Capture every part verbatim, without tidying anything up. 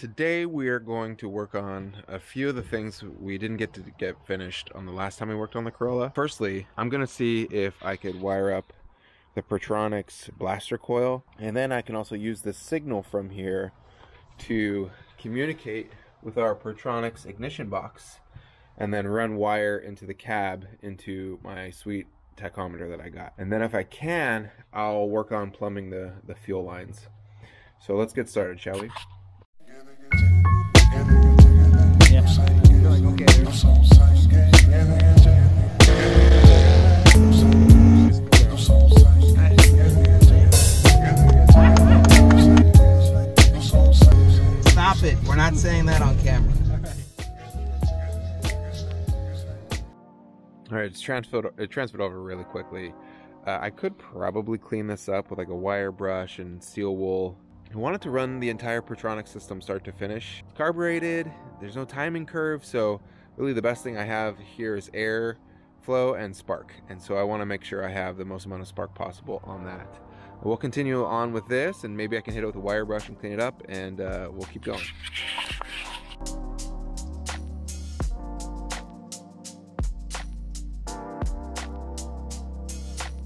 Today we are going to work on a few of the things we didn't get to get finished on the last time we worked on the Corolla. Firstly, I'm going to see if I could wire up the Pertronix blaster coil, and then I can also use the signal from here to communicate with our Pertronix ignition box and then run wire into the cab into my sweet tachometer that I got. And then if I can, I'll work on plumbing the, the fuel lines. So let's get started, shall we? Stop it, we're not saying that on camera. All right, it's transferred, it transferred over really quickly. Uh, I could probably clean this up with like a wire brush and steel wool. I wanted to run the entire Pertronix system start to finish. It's carbureted, there's no timing curve, so really the best thing I have here is air flow and spark. And so I wanna make sure I have the most amount of spark possible on that. We'll continue on with this, and maybe I can hit it with a wire brush and clean it up, and uh, we'll keep going.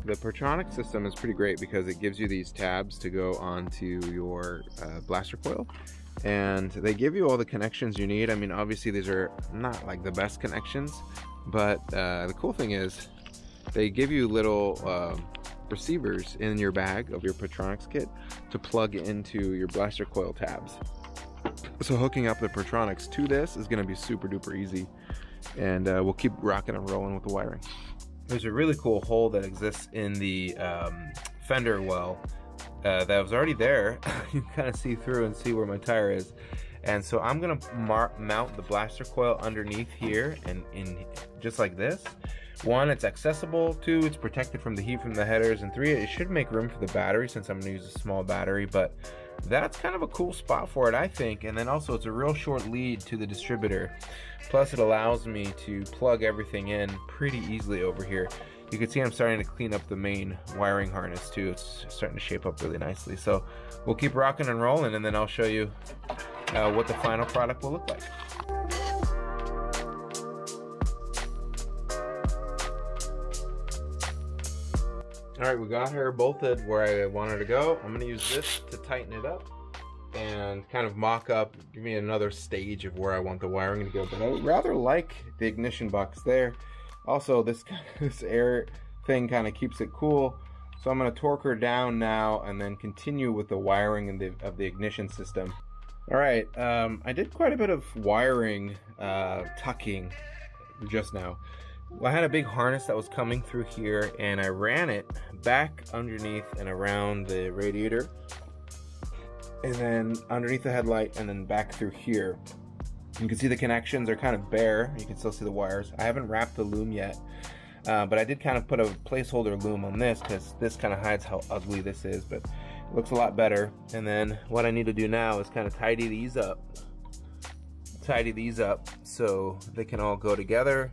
The Pertronix system is pretty great because it gives you these tabs to go onto your uh, blaster coil, and they give you all the connections you need. I mean, obviously these are not like the best connections, but uh, the cool thing is they give you little uh, receivers in your bag of your Pertronix kit to plug into your blaster coil tabs. So hooking up the Pertronix to this is going to be super duper easy, and uh, we'll keep rocking and rolling with the wiring. There's a really cool hole that exists in the um, fender well uh, that was already there. You can kind of see through and see where my tire is. And so I'm going to mount the blaster coil underneath here, and in just like this. One, it's accessible. Two, it's protected from the heat from the headers. And three, it should make room for the battery since I'm going to use a small battery. But that's kind of a cool spot for it, I think. And then also it's a real short lead to the distributor. Plus it allows me to plug everything in pretty easily over here. You can see I'm starting to clean up the main wiring harness too. It's starting to shape up really nicely. So we'll keep rocking and rolling, and then I'll show you uh, what the final product will look like. All right, we got her bolted where I want her to go. I'm gonna use this to tighten it up and kind of mock up, give me another stage of where I want the wiring to go. But I would rather like the ignition box there. Also, this, this air thing kind of keeps it cool. So I'm gonna torque her down now and then continue with the wiring in the, of the ignition system. All right, um, I did quite a bit of wiring uh, tucking just now. Well, I had a big harness that was coming through here, and I ran it back underneath and around the radiator, and then underneath the headlight, and then back through here. You can see the connections are kind of bare. You can still see the wires. I haven't wrapped the loom yet, uh, but I did kind of put a placeholder loom on this because this kind of hides how ugly this is, but it looks a lot better. And then what I need to do now is kind of tidy these up. Tidy these up so they can all go together.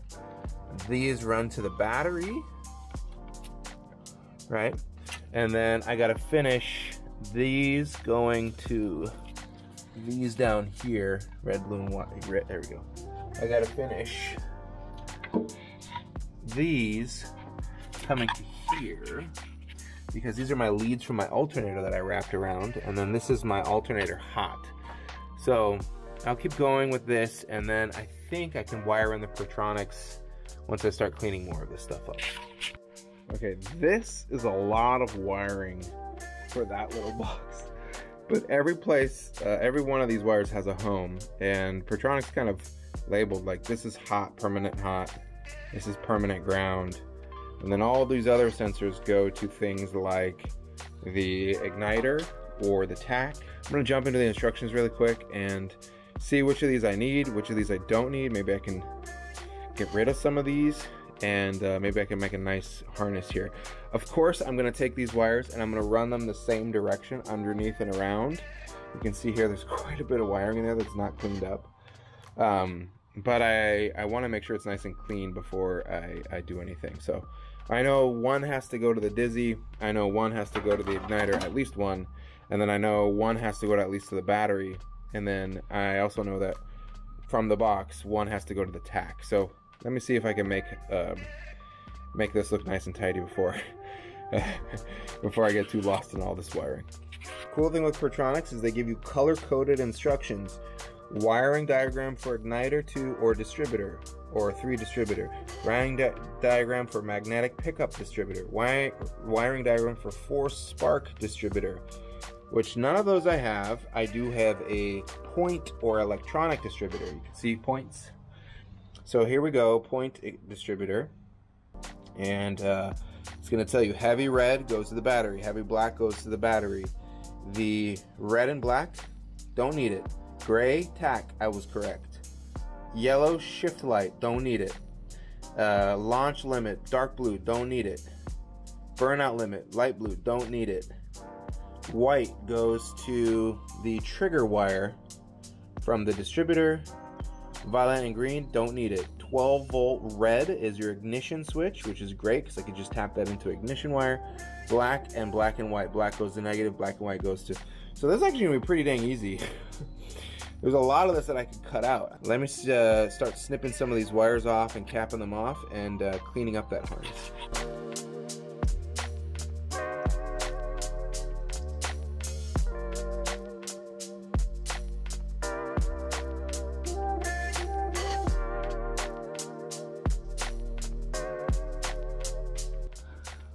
These run to the battery, right? And then I gotta finish these going to these down here, red, blue, and white. There we go. I gotta finish these coming to here because these are my leads from my alternator that I wrapped around, and then this is my alternator hot. So I'll keep going with this, and then I think I can wire in the Pertronix once I start cleaning more of this stuff up. Okay, this is a lot of wiring for that little box. But every place, uh, every one of these wires has a home, and Pertronix kind of labeled like this is hot, permanent hot, this is permanent ground. And then all these other sensors go to things like the igniter or the tack. I'm gonna jump into the instructions really quick and see which of these I need, which of these I don't need. Maybe I can get rid of some of these, and uh, maybe I can make a nice harness here. Of course, I'm gonna take these wires and I'm gonna run them the same direction underneath and around. You can see here there's quite a bit of wiring in there that's not cleaned up. Um, but I, I wanna make sure it's nice and clean before I, I do anything. So I know one has to go to the dizzy, I know one has to go to the igniter, at least one, and then I know one has to go to at least to the battery. And then I also know that from the box, one has to go to the tack. So let me see if I can make um, make this look nice and tidy before before I get too lost in all this wiring. Cool thing with Pertronix is they give you color-coded instructions. Wiring diagram for igniter two or distributor or three distributor. Wiring di diagram for magnetic pickup distributor. Wire wiring diagram for four spark distributor. Which none of those I have. I do have a point or electronic distributor. You can see points. So here we go, point distributor. And uh, it's gonna tell you heavy red goes to the battery, heavy black goes to the battery. The red and black, don't need it. Gray, tack, I was correct. Yellow, shift light, don't need it. Uh, launch limit, dark blue, don't need it. Burnout limit, light blue, don't need it. White goes to the trigger wire from the distributor. Violet and green, don't need it. twelve volt red is your ignition switch, which is great because I could just tap that into ignition wire. Black and black and white, black goes to negative, black and white goes to. So that's actually gonna be pretty dang easy. There's a lot of this that I could cut out. Let me uh, start snipping some of these wires off and capping them off and uh, cleaning up that harness.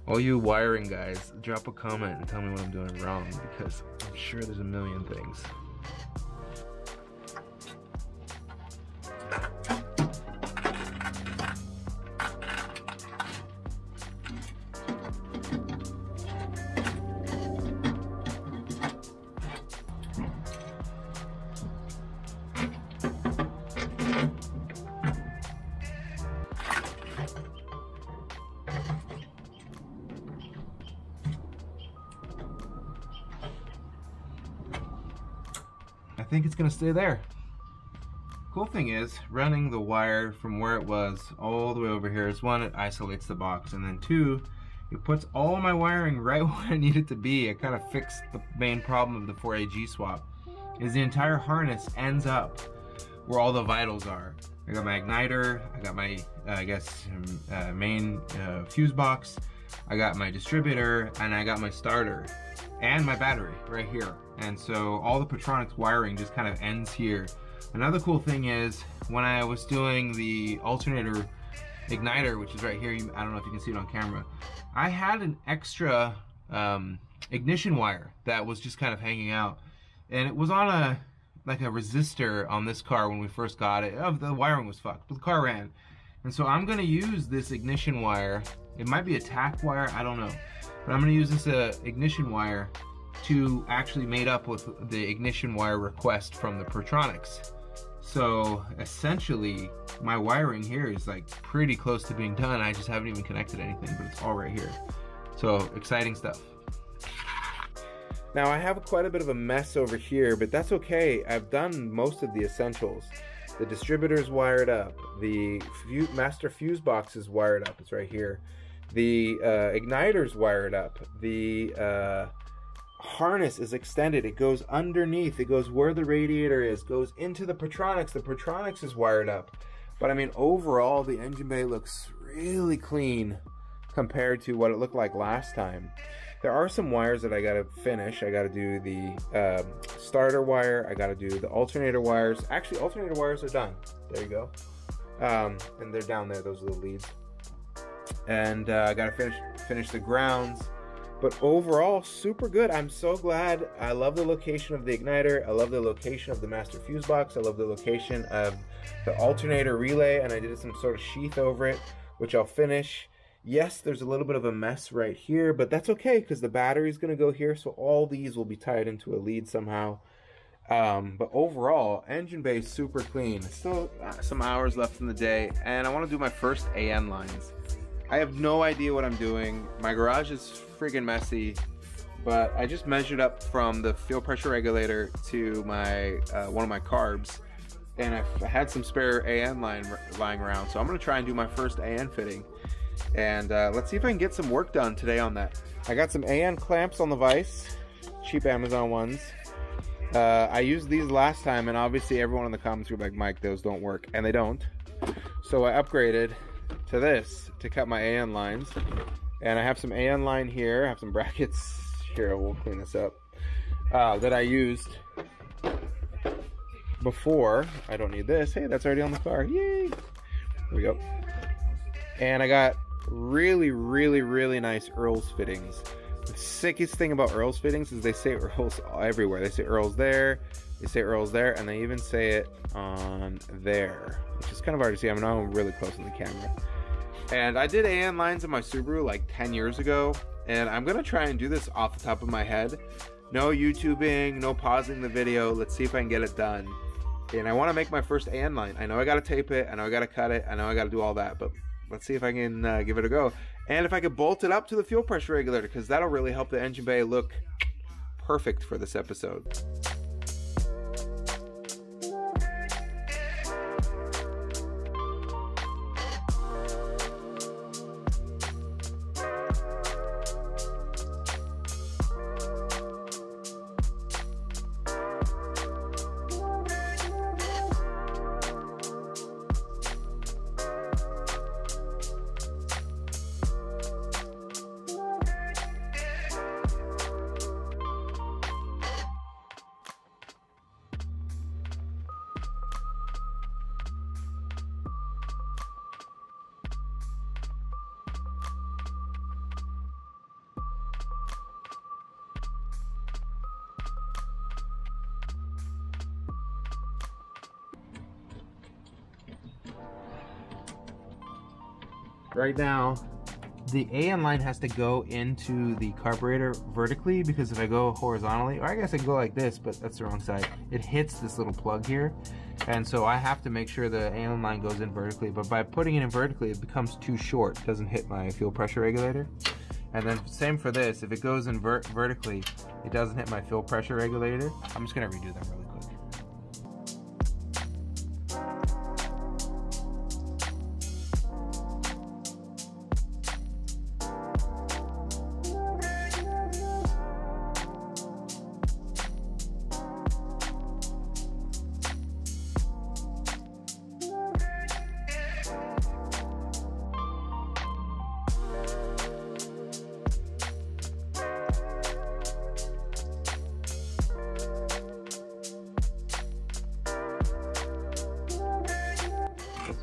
All you wiring guys, drop a comment and tell me what I'm doing wrong, because I'm sure there's a million things. I think it's gonna stay there. Cool thing is, running the wire from where it was all the way over here is one, it isolates the box, and then two, it puts all my wiring right where I need it to be. I kind of fixed the main problem of the four A G swap, is the entire harness ends up where all the vitals are. I got my igniter, I got my, uh, I guess, um, uh, main uh, fuse box, I got my distributor, and I got my starter, and my battery right here. And so all the Pertronix wiring just kind of ends here. Another cool thing is when I was doing the alternator igniter, which is right here, I don't know if you can see it on camera, I had an extra um, ignition wire that was just kind of hanging out. And it was on a like a resistor on this car when we first got it. Oh, the wiring was fucked, but the car ran. And so I'm gonna use this ignition wire. It might be a tack wire, I don't know. But I'm gonna use this uh, ignition wire to actually mate up with the ignition wire request from the Pertronix. So essentially, my wiring here is like pretty close to being done. I just haven't even connected anything, but it's all right here. So exciting stuff. Now I have quite a bit of a mess over here, but that's okay. I've done most of the essentials. The distributor's wired up. The master fuse box is wired up. It's right here. The uh, igniter's wired up. The uh, harness is extended. It goes underneath. It goes where the radiator is. Goes into the Pertronix. The Pertronix is wired up. But I mean, overall, the engine bay looks really clean compared to what it looked like last time. There are some wires that I gotta finish. I gotta do the uh, starter wire. I gotta do the alternator wires. Actually, alternator wires are done. There you go. Um, and they're down there. Those are the leads. And uh, I gotta finish finish the grounds. But overall, super good. I'm so glad. I love the location of the igniter. I love the location of the master fuse box. I love the location of the alternator relay, and I did some sort of sheath over it, which I'll finish. Yes, there's a little bit of a mess right here, but that's okay because the battery's gonna go here, so all these will be tied into a lead somehow. Um, but overall, engine bay is super clean. Still uh, some hours left in the day, and I wanna do my first A N lines. I have no idea what I'm doing. My garage is friggin' messy, but I just measured up from the fuel pressure regulator to my uh, one of my carbs, and I had some spare A N line lying around, so I'm gonna try and do my first A N fitting, and uh, let's see if I can get some work done today on that. I got some A N clamps on the vise, cheap Amazon ones. Uh, I used these last time, and obviously everyone in the comments were like, Mike, those don't work. And they don't. So I upgraded to this to cut my A N lines. And I have some A N line here. I have some brackets here. We'll clean this up. Uh, that I used before. I don't need this. Hey, that's already on the car. Yay! There we go. And I got really, really, really nice Earl's fittings. The sickest thing about Earl's fittings is they say Earl's everywhere. They say Earl's there, they say Earl's there, and they even say it on there, which is kind of hard to see. I mean, I'm really close to the camera. And I did A N lines in my Subaru like ten years ago, and I'm gonna try and do this off the top of my head. No YouTubing, no pausing the video. Let's see if I can get it done. And I want to make my first A N line. I know I gotta tape it, I know I gotta cut it, I know I gotta do all that, but let's see if I can uh, give it a go. And if I could bolt it up to the fuel pressure regulator, because that'll really help the engine bay look perfect for this episode. Right now, the A N line has to go into the carburetor vertically, because if I go horizontally, or I guess I can go like this, but that's the wrong side. It hits this little plug here, and so I have to make sure the A N line goes in vertically, but by putting it in vertically, it becomes too short. It doesn't hit my fuel pressure regulator. And then same for this, if it goes in ver vertically, it doesn't hit my fuel pressure regulator. I'm just gonna redo that really quick.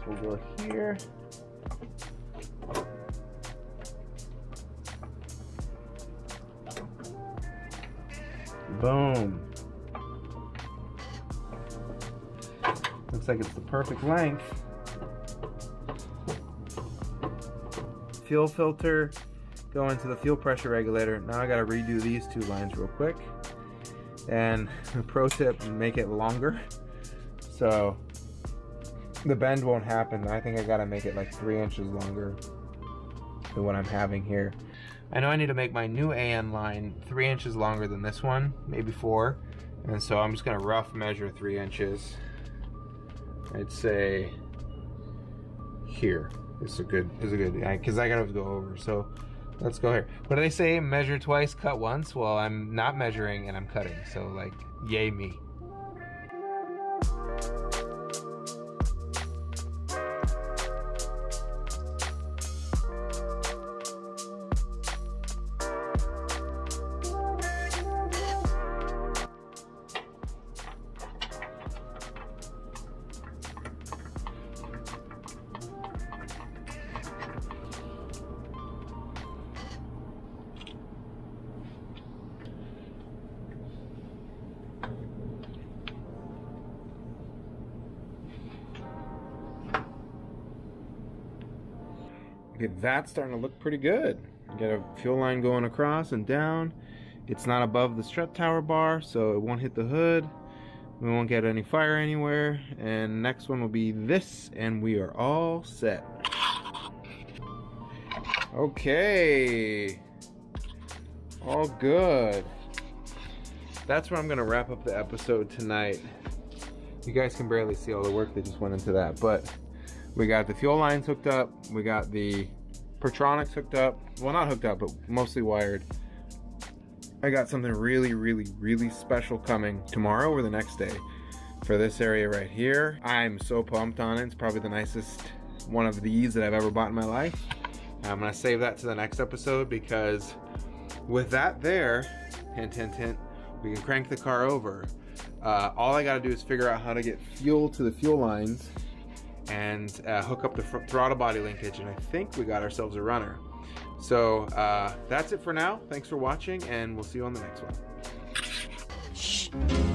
We'll go here. Boom. Looks like it's the perfect length. Fuel filter, go into the fuel pressure regulator. Now I gotta redo these two lines real quick. And pro tip, make it longer. So the bend won't happen. I think I gotta make it like three inches longer than what I'm having here. I know I need to make my new A N line three inches longer than this one, maybe four. And so I'm just gonna rough measure three inches. I'd say here is a good, is a good, because I gotta go over. So let's go here. What do they say? Measure twice, cut once. Well, I'm not measuring and I'm cutting. So like, yay me. Okay, that's starting to look pretty good. You got a fuel line going across and down. It's not above the strut tower bar, so it won't hit the hood. We won't get any fire anywhere. And next one will be this, and we are all set. Okay. All good. That's where I'm gonna wrap up the episode tonight. You guys can barely see all the work that just went into that, but we got the fuel lines hooked up. We got the Pertronix hooked up. Well, not hooked up, but mostly wired. I got something really, really, really special coming tomorrow or the next day for this area right here. I'm so pumped on it. It's probably the nicest one of these that I've ever bought in my life. I'm gonna save that to the next episode because with that there, hint, hint, hint, we can crank the car over. Uh, all I gotta do is figure out how to get fuel to the fuel lines and uh, hook up the throttle body linkage, and I think we got ourselves a runner. So uh, that's it for now. Thanks for watching, and we'll see you on the next one.